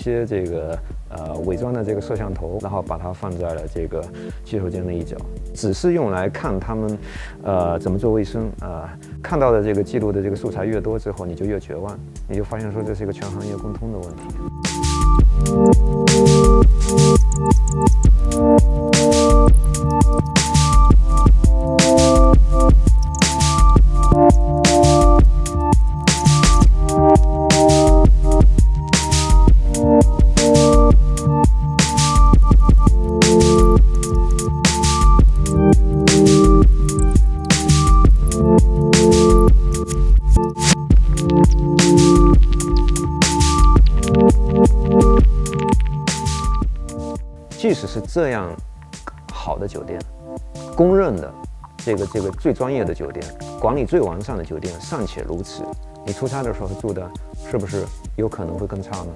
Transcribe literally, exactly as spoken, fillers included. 些这个呃伪装的这个摄像头，然后把它放在了这个洗手间的一角，只是用来看他们呃怎么做卫生啊、呃。看到的这个记录的这个素材越多之后，你就越绝望，你就发现说这是一个全行业共通的问题。 即使是这样好的酒店，公认的这个这个最专业的酒店，管理最完善的酒店尚且如此，你出差的时候住的是不是有可能会更差呢？